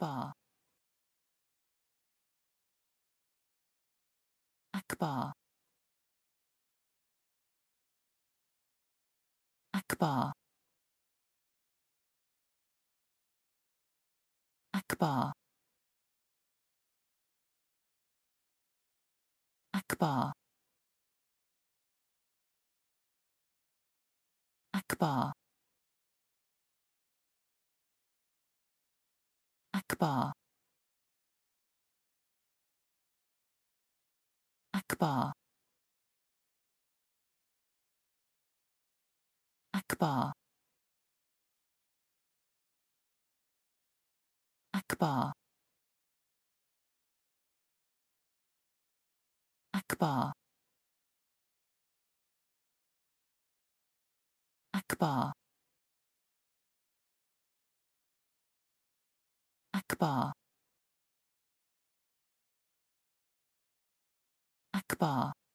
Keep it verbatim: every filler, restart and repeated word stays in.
Akbar. Akbar. Akbar. Akbar. Akbar. Akbar. Akbar. Akbar. Akbar. Akbar. Akbar. Akbar. Akbar. Akbar.